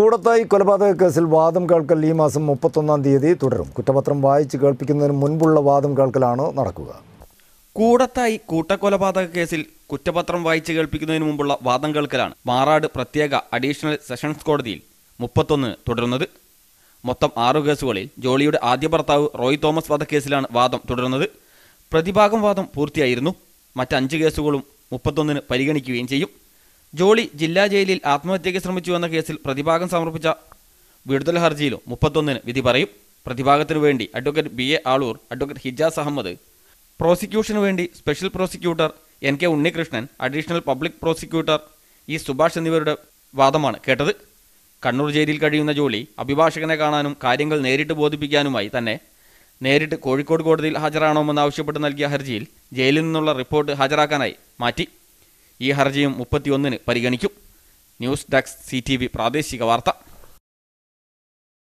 കൂടത്തായി കൊലപാതക കേസിൽ വാദം കേൾക്കൽ ഈ മാസം 31 തീയതി തുടരും. കുറ്റപത്രം വായിച്ച് കേൾപ്പിക്കുന്നതിന് മുൻപുള്ള വാദം കേൾക്കലാണ് നടക്കുക. കൂടത്തായി കൂട്ടക്കൊലപാതക കേസിൽ കുറ്റപത്രം വായിച്ച് കേൾപ്പിക്കുന്നതിന് മുമ്പുള്ള വാദം കേൾക്കലാണ് മാറാട് പ്രത്യേക അഡീഷണൽ സെഷൻസ് കോടതിയിൽ 31 തുടരുന്നത്. മൊത്തം 6 കേസുകളിൽ ജോളിയുടെ ആദ്യ ഭർത്താവ് റോയ് തോമസ് വധക്കേസിലാണ് വാദം തുടരുന്നത്. പ്രതിഭാഗം വാദം പൂർത്തിയായിരുന്നു. മറ്റ് 5 കേസുകളും 31-ന് പരിഗണിക്കുകയും ചെയ്യും. ജോളി ജില്ലാ ജയിലിൽ ആത്മഹത്യയ്ക്ക് ശ്രമിച്ചുവെന്ന കേസിൽ പ്രതിഭാഗം സമർപ്പിച്ച വിടുതൽ ഹർജിയിലും 31-ന് വിധി പറയും. പ്രതിഭാഗത്തിനു വേണ്ടി advocate BA Aloor, advocate Hijas Ahammed, പ്രോസിക്യൂഷനു വേണ്ടി special prosecutor NK Unnikrishnan, additional public prosecutor E Subhash എന്നിവരുടെ വാദമാണ് കേട്ടത്. കണ്ണൂർ ജയിലിൽ കഴിയുന്ന ജോളി അഭിഭാഷകനെ കാണാനും കാര്യങ്ങൾ നേരിട്ട് ബോധിപ്പിക്കാനുമായി തന്നെ നേരിട്ട് കോഴിക്കോട് കോടതിയിൽ ഹാജരാണോമെന്നാവശ്യപ്പെട്ട് നൽകിയ ഹർജിയിൽ ജയിലിൽ നിന്നുള്ള റിപ്പോർട്ട് ഹാജരാക്കാനായി മാറ്റി. ഈ ഹർജിയും 31-ന് പരിഗണിക്കും. ന്യൂസ് ഡെസ്ക് CTV പ്രാദേശിക വാർത്ത.